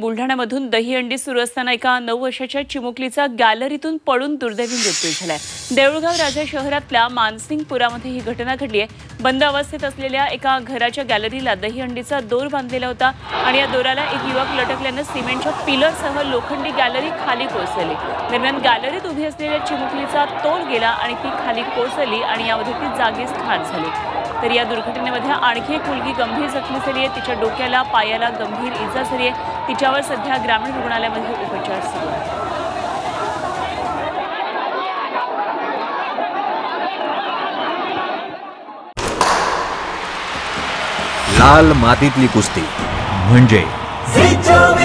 बुलढाण्यामधून दहीहंडी सुरू असताना एका 9 वर्षाच्या चिमुकलीचा गॅलरीतून पडून दुर्दैवी मृत्यू झाला आहे। देऊळगाव राजा शहरातल्या मानसिंगपुरामध्ये ही घटना घडली आहे। बंद अवस्थेत असलेल्या एका घराच्या गॅलरीला दहीहंडीचा दोर बांधलेला होता आणि या दोराला एक युवक लटकल्याने सिमेंटच्या पिलरसह लोखंडी गॅलरी खाली कोसळली। दरम्यान गॅलरीत उभी असलेल्या चिमुकलीचा तोल गेला आणि ती खाली कोसळली आणि यामध्ये ती जागीच ठार झाली। तर या दुर्घटनेमध्ये आणखी एक मुलगी गंभीर जखमी झाली आहे। तिच्या डोक्याला पायाला गंभीर इजा झाली आहे। तिच्यावर सध्या ग्रामीण रुग्णालयामध्ये उपचार सुरू आहेत। लाल मातीतली कुस्ती म्हणजे